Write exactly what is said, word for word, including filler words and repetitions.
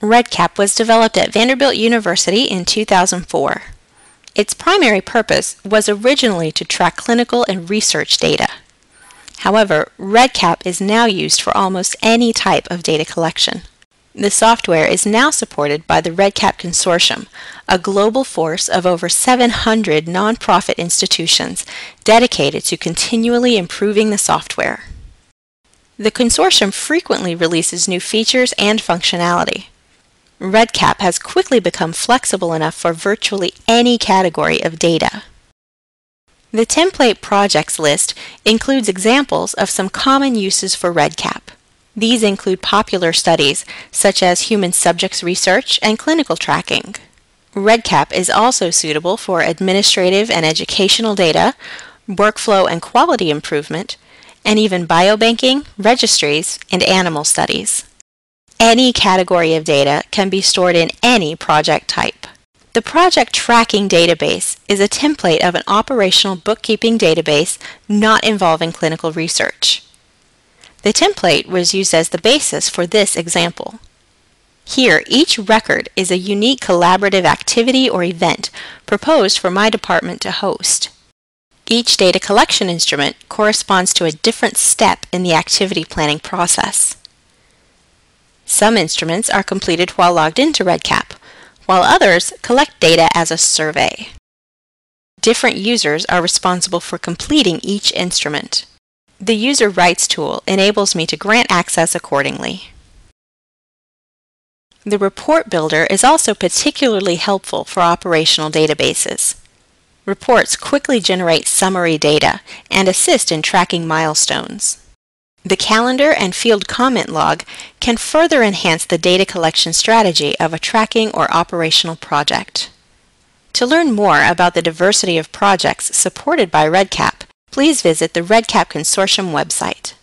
REDCap was developed at Vanderbilt University in two thousand four. Its primary purpose was originally to track clinical and research data. However, REDCap is now used for almost any type of data collection. The software is now supported by the REDCap Consortium, a global force of over seven hundred nonprofit institutions dedicated to continually improving the software. The consortium frequently releases new features and functionality. REDCap has quickly become flexible enough for virtually any category of data. The template projects list includes examples of some common uses for REDCap. These include popular studies such as human subjects research and clinical tracking. REDCap is also suitable for administrative and educational data, workflow and quality improvement, and even biobanking, registries, and animal studies. Any category of data can be stored in any project type. The Project Tracking Database is a template of an operational bookkeeping database not involving clinical research. The template was used as the basis for this example. Here, each record is a unique collaborative activity or event proposed for my department to host. Each data collection instrument corresponds to a different step in the activity planning process. Some instruments are completed while logged into REDCap, while others collect data as a survey. Different users are responsible for completing each instrument. The User Rights tool enables me to grant access accordingly. The Report Builder is also particularly helpful for operational databases. Reports quickly generate summary data and assist in tracking milestones. The calendar and field comment log can further enhance the data collection strategy of a tracking or operational project. To learn more about the diversity of projects supported by REDCap, please visit the REDCap Consortium website.